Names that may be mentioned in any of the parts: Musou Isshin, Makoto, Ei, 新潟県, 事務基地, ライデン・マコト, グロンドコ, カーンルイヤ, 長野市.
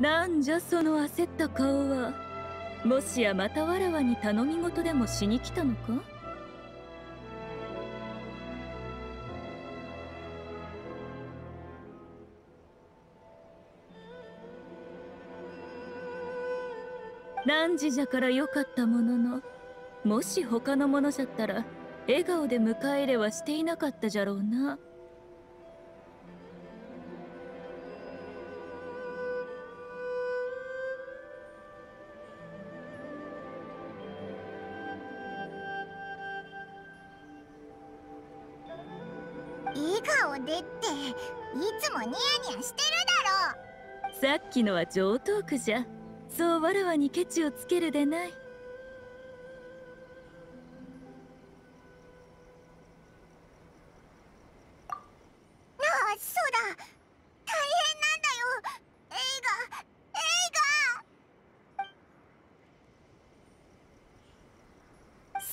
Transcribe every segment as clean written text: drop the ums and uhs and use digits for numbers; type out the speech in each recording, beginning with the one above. なんじゃその焦った顔は。もしやまたわらわに頼み事でもしに来たのか。何時じゃからよかったものの、もし他のものじゃったら笑顔で迎え入れはしていなかったじゃろうな。笑顔でっていつもニヤニヤしてるだろ。さっきのは上等句じゃ。そうわらわにケチをつけるでない。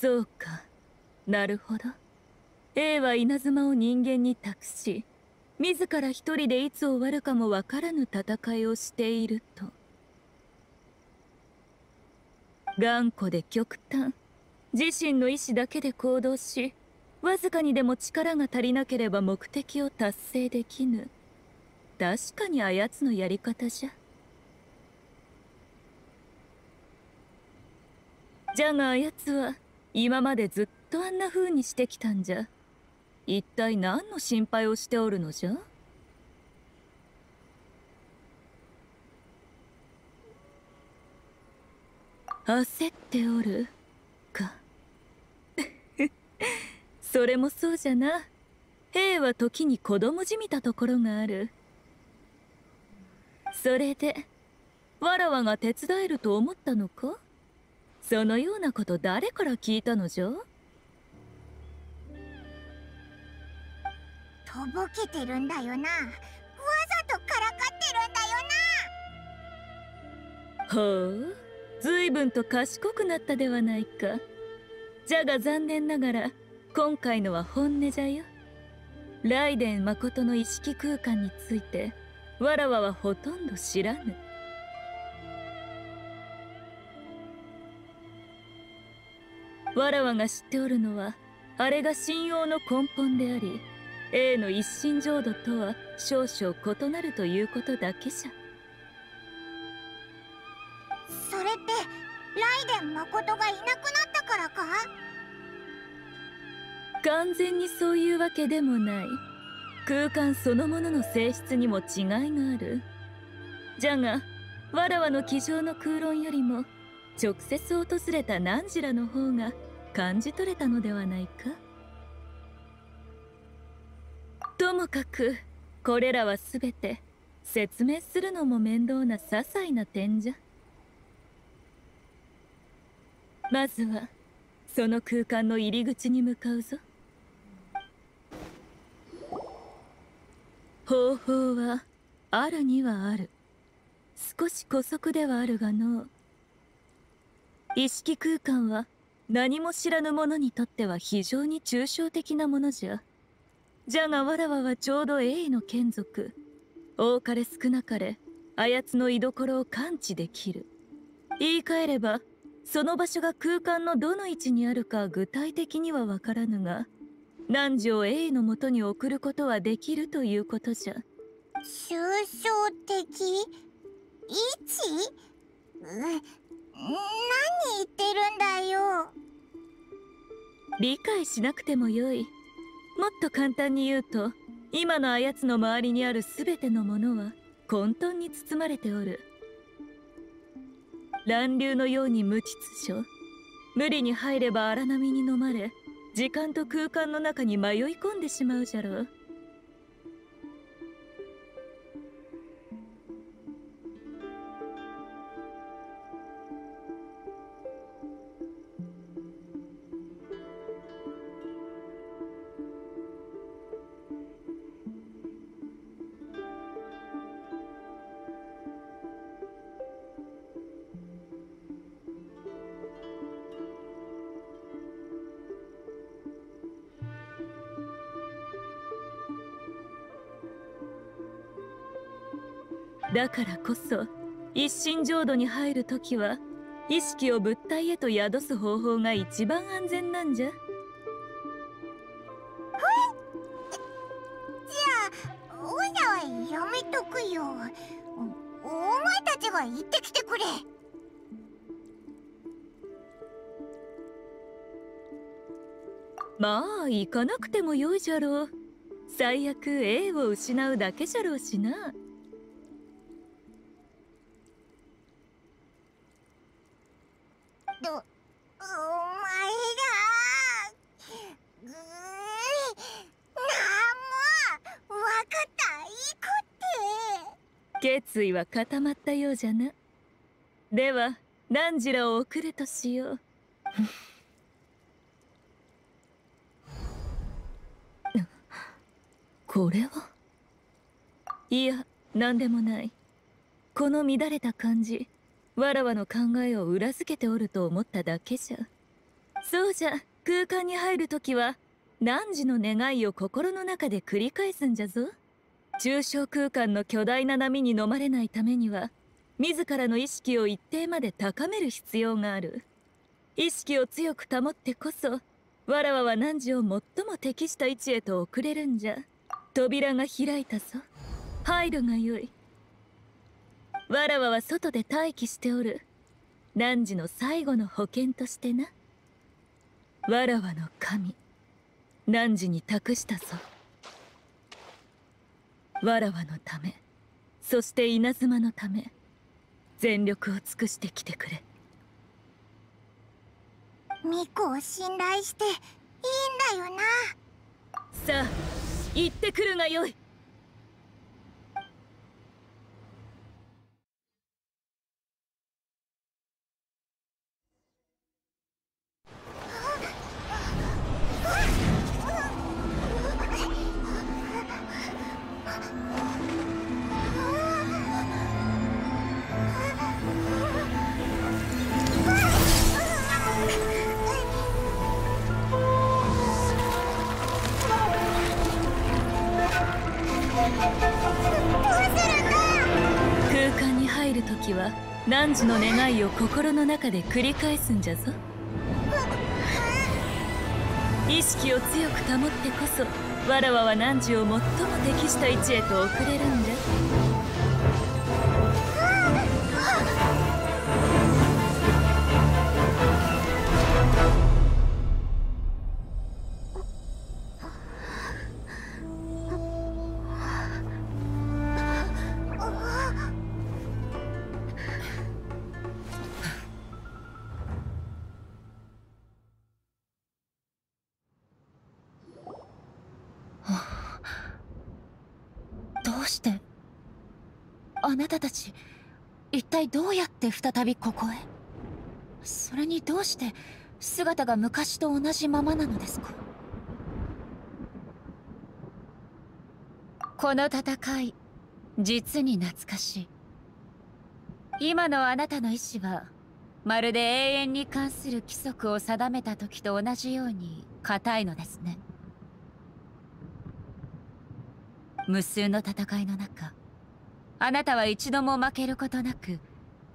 そうか、なるほど。 A は稲妻を人間に託し、自ら一人でいつ終わるかもわからぬ戦いをしていると。頑固で極端、自身の意志だけで行動し、わずかにでも力が足りなければ目的を達成できぬ。確かにあやつのやり方じゃ。じゃがあやつは今までずっとあんな風にしてきたんじゃ。一体何の心配をしておるのじゃ。焦っておるか。それもそうじゃな。兵は時に子供じみたところがある。それでわらわが手伝えると思ったのか。そのようなこと誰から聞いたのじゃ。とぼけてるんだよな。わざとからかってるんだよな。ほう、ずいぶんと賢くなったではないか。じゃが残念ながら今回のは本音じゃよ。ライデン・マコトの意識空間についてわらわはほとんど知らぬ。わらわが知っておるのはあれが信用の根本であり、 A の一心浄土とは少々異なるということだけじゃ。それってライデン・マコトがいなくなったからか。完全にそういうわけでもない。空間そのものの性質にも違いがある。じゃがわらわの机上の空論よりも直接訪れた何時らの方が感じ取れたのではないか。ともかくこれらは全て説明するのも面倒な些細な点じゃ。まずはその空間の入り口に向かうぞ。方法はあるにはある。少し姑息ではあるがのう。意識空間は何も知らぬ者にとっては非常に抽象的なものじゃ。じゃがわらわはちょうど A の眷属、多かれ少なかれあやつの居所を感知できる。言い換えればその場所が空間のどの位置にあるか具体的にはわからぬが、何時を A のもとに送ることはできるということじゃ。抽象的位置、何言ってるんだよ。理解しなくてもよい。もっと簡単に言うと、今のあやつの周りにある全てのものは混沌に包まれておる。乱流のように無秩序。無理に入れば荒波に飲まれ、時間と空間の中に迷い込んでしまうじゃろう。だからこそ一心浄土に入るときは意識を物体へと宿す方法が一番安全なんじゃ。やめとくよ。お前たちは行ってきてくれ。まあ行かなくてもよいじゃろう。最悪 A を失うだけじゃろうしな。決意は固まったようじゃな。では何時らを送るとしよう。これは、いや何でもない。この乱れた感じ、わらわの考えを裏付けておると思っただけじゃ。そうじゃ、空間に入るときは何時の願いを心の中で繰り返すんじゃぞ。抽象空間の巨大な波に飲まれないためには自らの意識を一定まで高める必要がある。意識を強く保ってこそわらわは何時を最も適した位置へと送れるんじゃ。扉が開いたぞ。入るがよい。わらわは外で待機しておる。何時の最後の保険としてな。わらわの神何時に託したぞ。わらわのため、そして稲妻のため、全力を尽くしてきてくれ。ミコを信頼していいんだよな。さあ行ってくるがよい。何時の願いを心の中で繰り返すんじゃぞ。意識を強く保ってこそわらわは何時を最も適した位置へと送れるんだ。あなたたち一体どうやって再びここへ。それにどうして姿が昔と同じままなのですか。この戦い実に懐かしい。今のあなたの意志はまるで永遠に関する規則を定めた時と同じように固いのですね。無数の戦いの中、あなたは一度も負けることなく、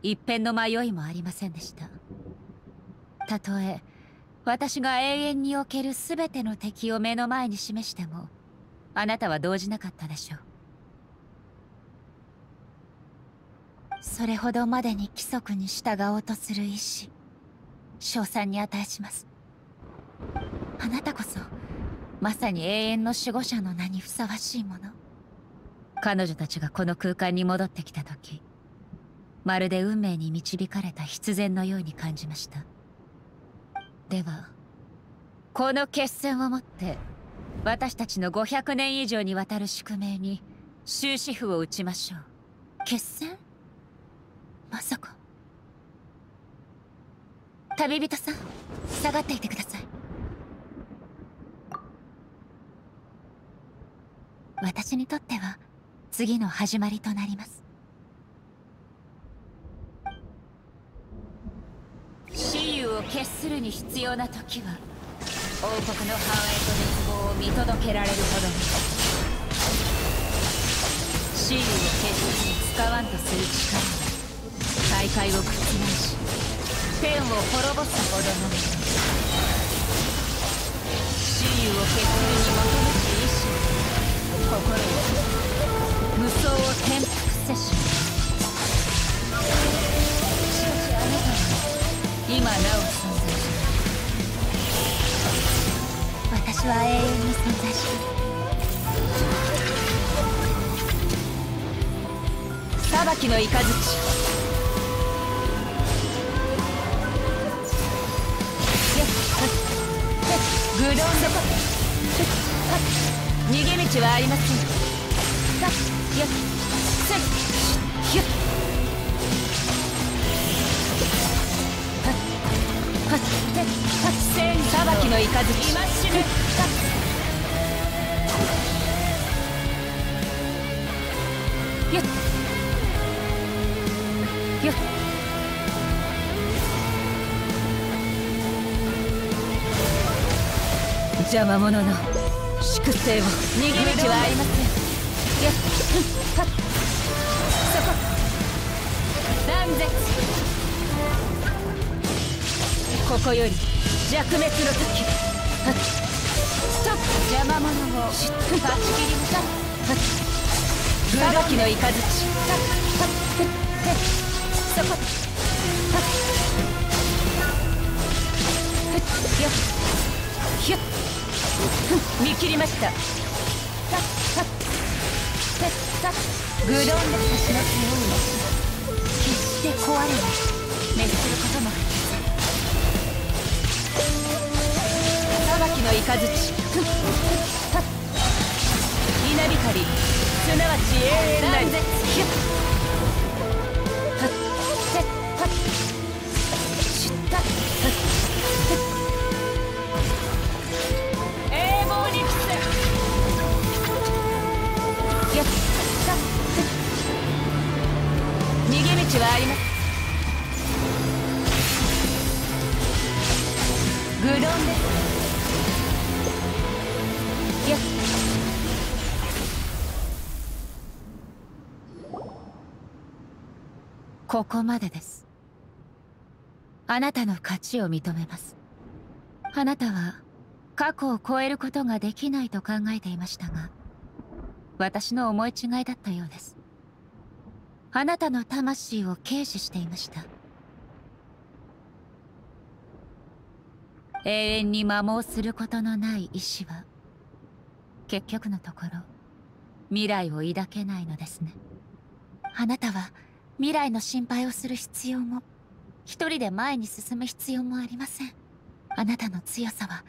一片の迷いもありませんでした。たとえ、私が永遠におけるすべての敵を目の前に示しても、あなたは動じなかったでしょう。それほどまでに規則に従おうとする意志、称賛に値します。あなたこそ、まさに永遠の守護者の名にふさわしいもの。彼女たちがこの空間に戻ってきた時、まるで運命に導かれた必然のように感じました。ではこの決戦をもって私たちの500年以上にわたる宿命に終止符を打ちましょう。決戦？まさか。旅人さん、下がっていてください。私にとっては次の始まりとなります。雌雄を決するに必要な時は、王国の繁栄と滅亡を見届けられるほどに。雌雄を決するに使わんとする力は、大会を覆し天を滅ぼすほどの雌雄を決定に求めし意志心よ、無双を転覆せし。しかしあなたは今なお存在し、私は永遠に存在し裁きの雷グロンドコ逃げ道はありません。千裁きの雷今死ぬ。邪魔者の粛清を、逃げ道はありません。よっはっそこ断絶、ここより弱滅の時はっストップ、邪魔者を断ち切りなさい。はっ裁きの雷はっそこはっよっひゅっ見切りました。グロンの差し出しを決して壊れない、滅することもありません。裁きの雷稲光、すなわち永遠ないはあります。グロンですよっ。ここまでです。あなたの勝ちを認めます。あなたは過去を超えることができないと考えていましたが、私の思い違いだったようです。あなたの魂を軽視していました。永遠に摩耗することのない意志は結局のところ未来を抱けないのですね。あなたは未来の心配をする必要も、一人で前に進む必要もありません。あなたの強さは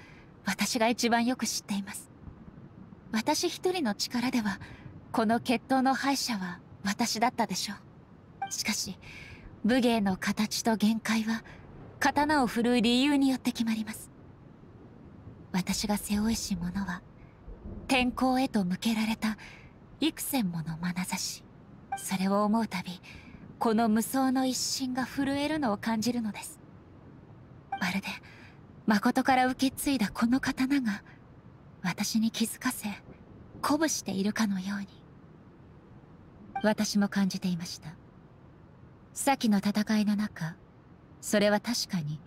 私が一番よく知っています。私一人の力ではこの決闘の敗者は私だったでしょう。しかし武芸の形と限界は刀を振るう理由によって決まります。私が背負いし者は天候へと向けられた幾千もの眼差し、それを思うたびこの無双の一心が震えるのを感じるのです。まるで誠から受け継いだこの刀が私に気づかせ鼓舞しているかのように私も感じていました。先の戦いの中、それは確かに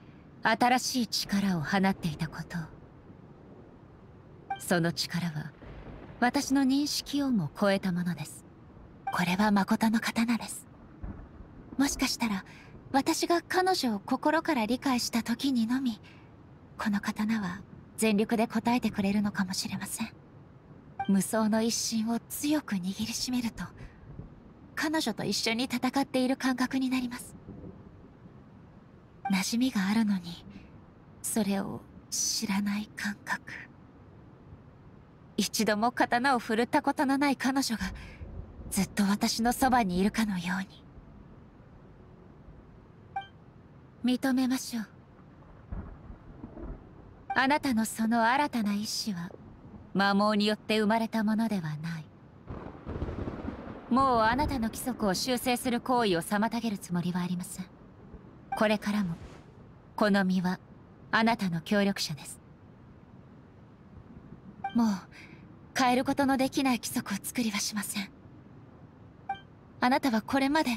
新しい力を放っていたこと、その力は私の認識をも超えたものです。これは誠の刀です。もしかしたら私が彼女を心から理解した時にのみ、この刀は全力で応えてくれるのかもしれません。無双の一心を強く握りしめると、彼女と一緒に戦っている感覚になります。馴染みがあるのにそれを知らない感覚、一度も刀を振るったことのない彼女がずっと私のそばにいるかのように。認めましょう。あなたのその新たな意志は摩耗によって生まれたものではない。もうあなたの規則を修正する行為を妨げるつもりはありません。これからもこの身はあなたの協力者です。もう変えることのできない規則を作りはしません。あなたはこれまで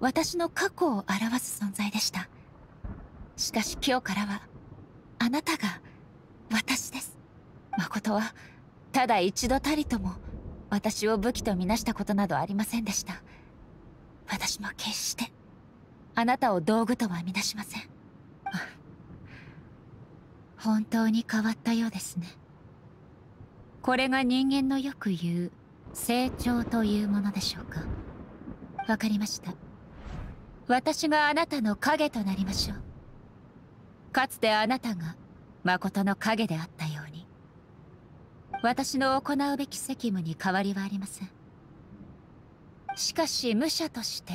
私の過去を表す存在でした。しかし今日からはあなたが私です。誠はただ一度たりとも私を武器とみなしたことなどありませんでした。私も決してあなたを道具とは見なしません。本当に変わったようですね。これが人間のよく言う成長というものでしょうか。わかりました。私があなたの影となりましょう。かつてあなたが誠の影であったように、私の行うべき責務に変わりはありません。しかし武者として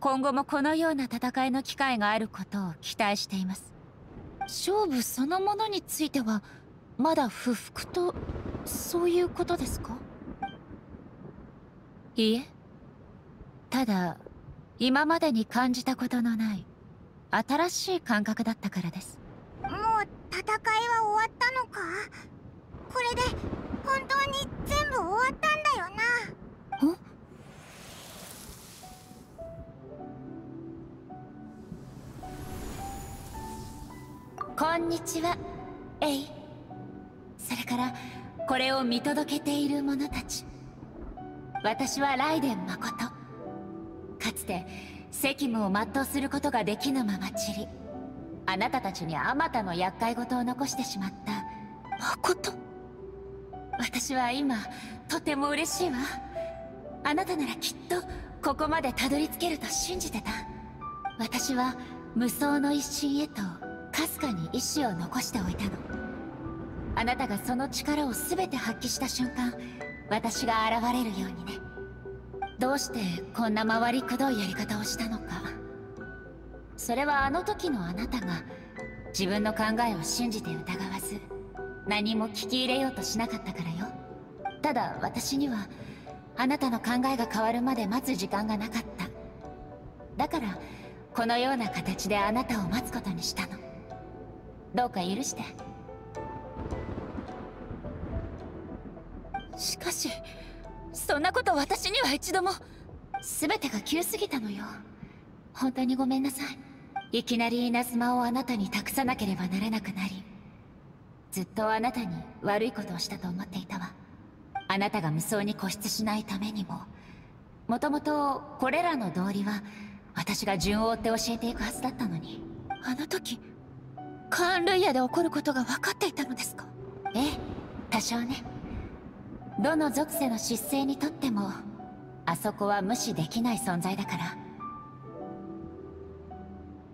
今後もこのような戦いの機会があることを期待しています。勝負そのものについてはまだ不服とそういうことですか？いいえ、ただ今までに感じたことのない新しい感覚だったからです。もう戦いは終わったのか？これで本当に全部終わったんだよな。こんにちは、エイ。それからこれを見届けている者たち、私はライデン・マコト。かつて責務を全うすることができぬまま散り、あなたたちにあまたの厄介事を残してしまったマコト。私は今とても嬉しいわ。あなたならきっとここまでたどり着けると信じてた。私は無双の一心へとかすかに意志を残しておいたの。あなたがその力を全て発揮した瞬間、私が現れるようにね。どうしてこんな回りくどいやり方をしたのか。それはあの時のあなたが自分の考えを信じて疑わず、何も聞き入れようとしなかったからよ。ただ私にはあなたの考えが変わるまで待つ時間がなかった。だからこのような形であなたを待つことにしたの。どうか許して。しかしそんなこと私には一度も。全てが急すぎたのよ。本当にごめんなさい。いきなり稲妻をあなたに託さなければならなくなり、ずっとあなたに悪いことをしたと思っていたわ。あなたが無双に固執しないためにも、もともとこれらの道理は私が順を追って教えていくはずだったのに。あの時カーンルイヤで起こることが分かっていたのですか？ええ、多少ね。どの属性の失勢にとってもあそこは無視できない存在だから。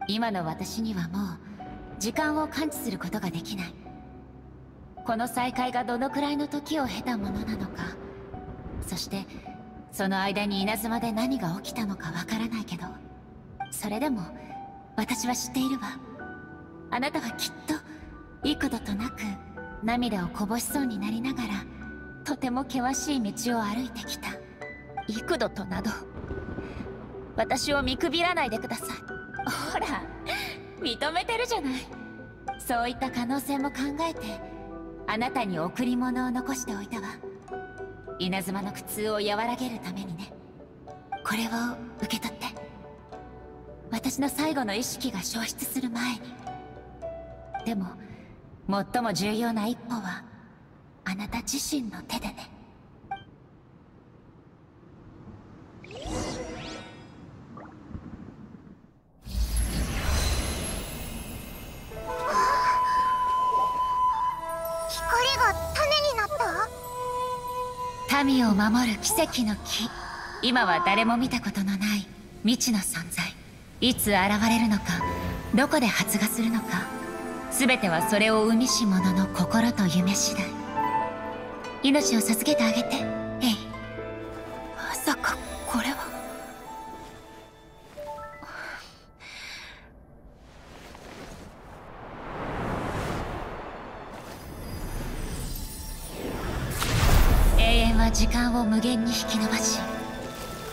今の私にはもう時間を感知することができない。この再会がどのくらいの時を経たものなのか、そしてその間に稲妻で何が起きたのかわからないけど、それでも私は知っているわ。あなたはきっと幾度となく涙をこぼしそうになりながら、とても険しい道を歩いてきた。幾度となど私を見くびらないでください。ほら、認めてるじゃない。そういった可能性も考えてあなたに贈り物を残しておいたわ。稲妻の苦痛を和らげるためにね。これを受け取って、私の最後の意識が消失する前に。でも最も重要な一歩はあなた自身の手でね。光が種になった。民を守る奇跡の木。今は誰も見たことのない未知の存在。いつ現れるのか、どこで発芽するのか、全てはそれを生みし者の心と夢次第。命を授けてあげて、エイ。まさかこれは。永遠は時間を無限に引き伸ばし、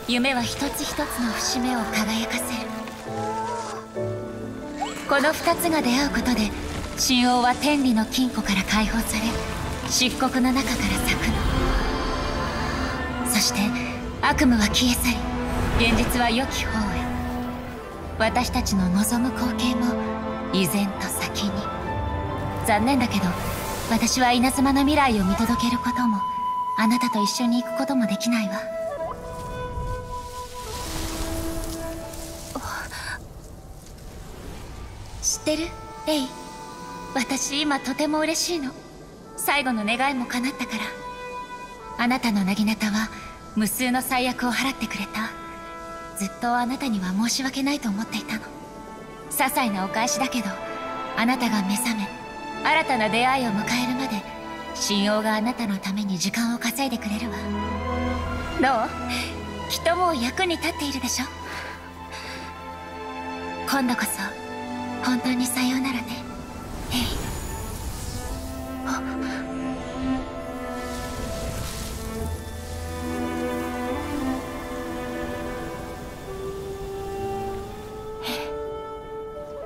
夢は一つ一つの節目を輝かせる。この二つが出会うことで、神王は天理の禁錮から解放され、漆黒の中から咲くの。そして悪夢は消え去り、現実は良き方へ。私たちの望む光景も依然と先に。残念だけど私は稲妻の未来を見届けることもあなたと一緒に行くこともできないわ。知ってる？レイ、私今とても嬉しいの。最後の願いも叶ったから。あなたの薙刀は無数の災厄を払ってくれた。ずっとあなたには申し訳ないと思っていたの。些細なお返しだけど、あなたが目覚め新たな出会いを迎えるまで神王があなたのために時間を稼いでくれるわ。どう？きっともう役に立っているでしょ。今度こそ本当にさようならね。レイ。あっ。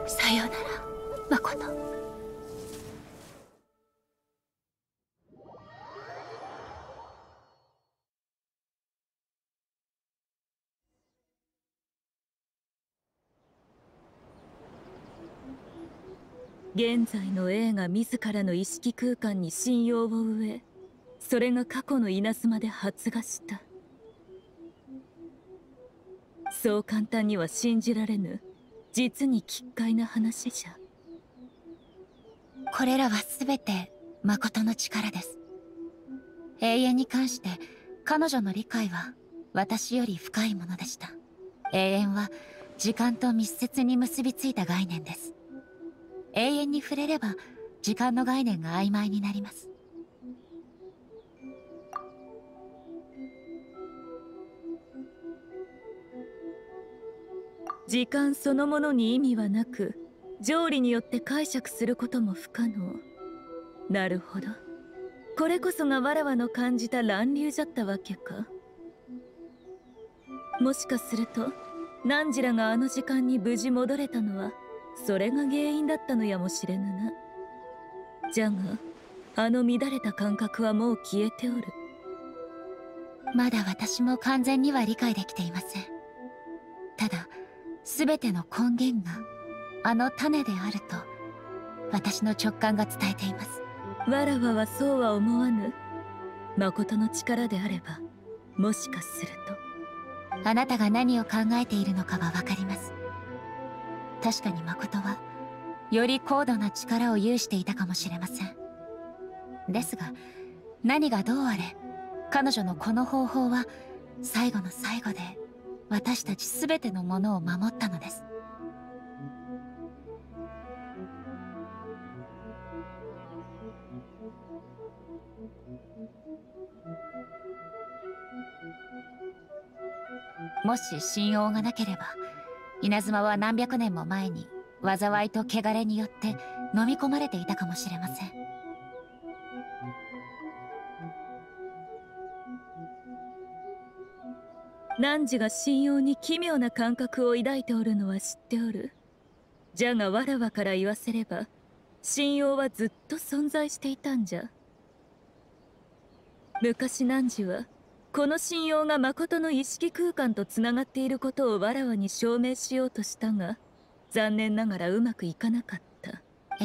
さようなら、誠。現在の映画自らの意識空間に信用を植え、それが過去の稲妻で発芽した。そう簡単には信じられぬ、実に奇怪な話じゃ。これらは全て誠の力です。永遠に関して彼女の理解は私より深いものでした。永遠は時間と密接に結びついた概念です。永遠に触れれば時間の概念が曖昧になります。時間そのものに意味はなく、条理によって解釈することも不可能。なるほど、これこそがわらわの感じた乱流じゃったわけか。もしかすると何時らがあの時間に無事戻れたのはそれが原因だったのやもしれぬな。じゃがあの乱れた感覚はもう消えておる。まだ私も完全には理解できていません。ただ全ての根源があの種であると私の直感が伝えています。わらわはそうは思わぬ。誠の力であればもしかすると。あなたが何を考えているのかは分かります。確かに誠はより高度な力を有していたかもしれません。ですが何がどうあれ、彼女のこの方法は最後の最後で私たち全てのものを守ったのです。もし信仰がなければ稲妻は何百年も前に災いと穢れによって飲み込まれていたかもしれません。汝が信用に奇妙な感覚を抱いておるのは知っておる。じゃがわらわから言わせれば信用はずっと存在していたんじゃ。昔汝はこの信用が誠の意識空間とつながっていることをわらわに証明しようとしたが、残念ながらうまくいかなかった。ええ、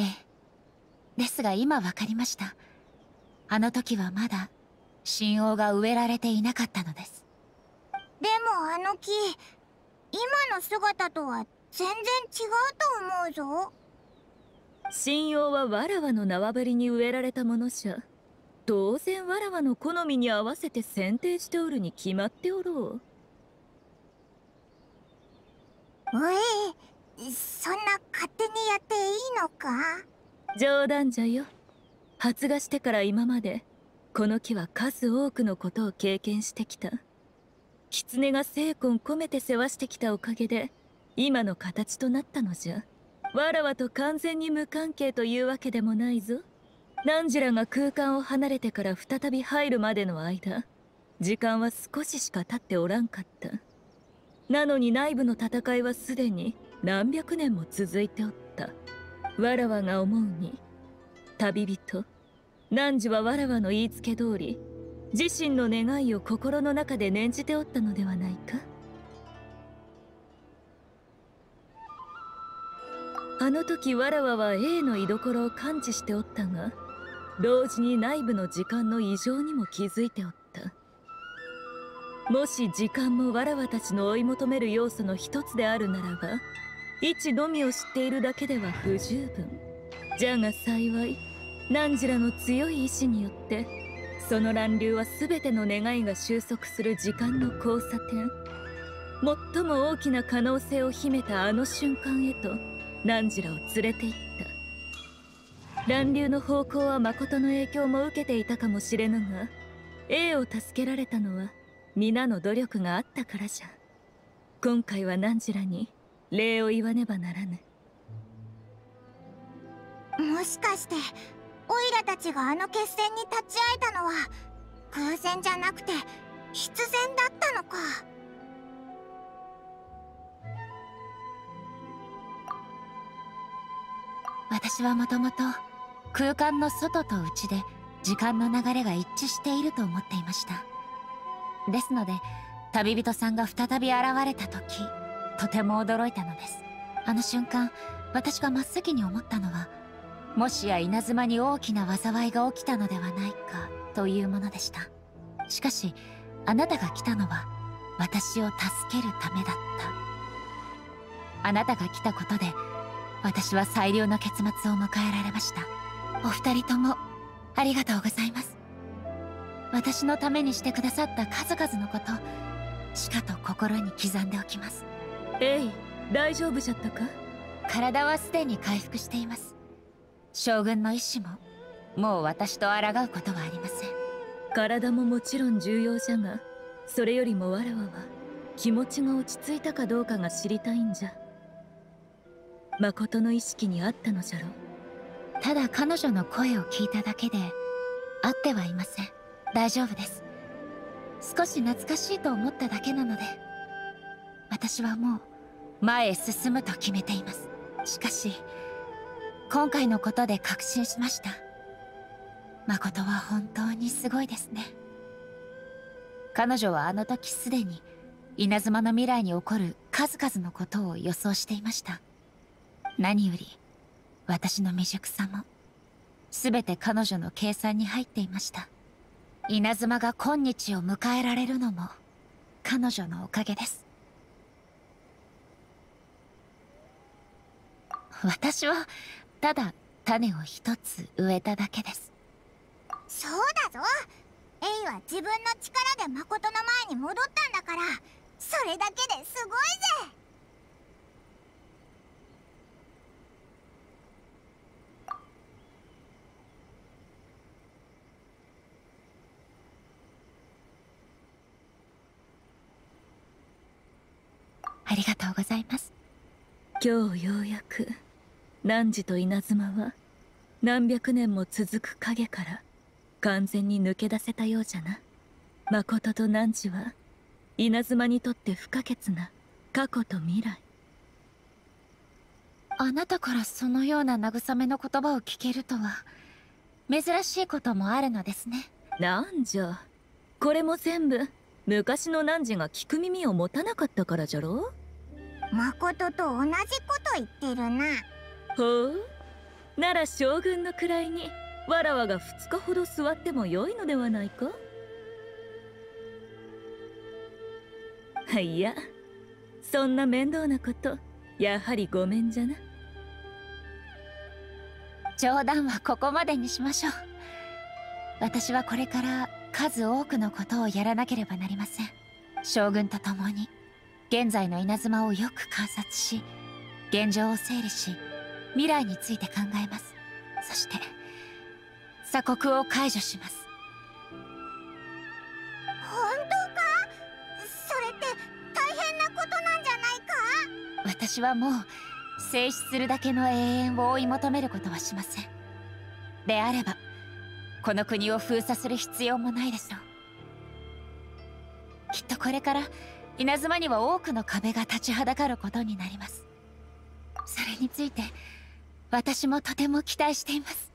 ですが今わかりました。あの時はまだ信用が植えられていなかったのです。でもあの木、今の姿とは全然違うと思うぞ。信用はわらわの縄張りに植えられたものじゃ。当然わらわの好みに合わせて剪定しておるに決まっておろう。おい、そんな勝手にやっていいのか。冗談じゃよ。発芽してから今までこの木は数多くのことを経験してきた。狐が精魂込めて世話してきたおかげで今の形となったのじゃ。わらわと完全に無関係というわけでもないぞ。汝らが空間を離れてから再び入るまでの間、時間は少ししか経っておらんかった。なのに内部の戦いはすでに何百年も続いておった。わらわが思うに旅人汝はわらわの言いつけ通り自身の願いを心の中で念じておったのではないか。あの時わらわは A の居所を感知しておったが、同時に内部の時間の異常にも気づいておった。もし時間もわらわたちの追い求める要素の一つであるならば、位置のみを知っているだけでは不十分。じゃが幸い、汝らの強い意志によってその乱流は全ての願いが収束する時間の交差点、最も大きな可能性を秘めたあの瞬間へと汝らを連れて行った。乱流の方向は誠の影響も受けていたかもしれぬが、 A を助けられたのは皆の努力があったからじゃ。今回は汝らに礼を言わねばならぬ。もしかしてオイラたちがあの決戦に立ち会えたのは偶然じゃなくて必然だったのか。私はもともと空間の外と内で時間の流れが一致していると思っていました。ですので旅人さんが再び現れた時、とても驚いたのです。あの瞬間、私が真っ先に思ったのは、もしや稲妻に大きな災いが起きたのではないかというものでした。しかしあなたが来たのは私を助けるためだった。あなたが来たことで私は最良の結末を迎えられました。お二人ともありがとうございます。私のためにしてくださった数々のこと、しかと心に刻んでおきます。えい、大丈夫じゃったか。体はすでに回復しています。将軍の意志ももう私と抗うことはありません。体ももちろん重要じゃが、それよりもわらわは気持ちが落ち着いたかどうかが知りたいんじゃ。誠の意識にあったのじゃろ。ただ彼女の声を聞いただけで、あってはいません。大丈夫です。少し懐かしいと思っただけなので、私はもう前へ進むと決めています。しかし今回のことで確信しました。誠は本当にすごいですね。彼女はあの時すでに稲妻の未来に起こる数々のことを予想していました。何より私の未熟さも全て彼女の計算に入っていました。稲妻が今日を迎えられるのも彼女のおかげです。私はただ種を一つ植えただけです。そうだぞ、エイは自分の力で誠の前に戻ったんだから、それだけですごいぜ。ありがとうございます。今日ようやく汝と稲妻は何百年も続く影から完全に抜け出せたようじゃな。誠と汝は稲妻にとって不可欠な過去と未来。あなたからそのような慰めの言葉を聞けるとは珍しいこともあるのですね。なんじゃ、これも全部昔の汝が聞く耳を持たなかったからじゃろ。誠と同じこと言ってるな。ほう、なら将軍の位にわらわが2日ほど座っても良いのではないか。いや、そんな面倒なこと、やはりごめんじゃな。冗談はここまでにしましょう。私はこれから数多くのことをやらなければなりません。将軍と共に現在の稲妻をよく観察し、現状を整理し、未来について考えます。そして鎖国を解除します。本当か？それって大変なことなんじゃないか。私はもう静止するだけの永遠を追い求めることはしません。であればこの国を封鎖する必要もないでしょう。きっとこれから稲妻には多くの壁が立ちはだかることになります。それについて私もとても期待しています。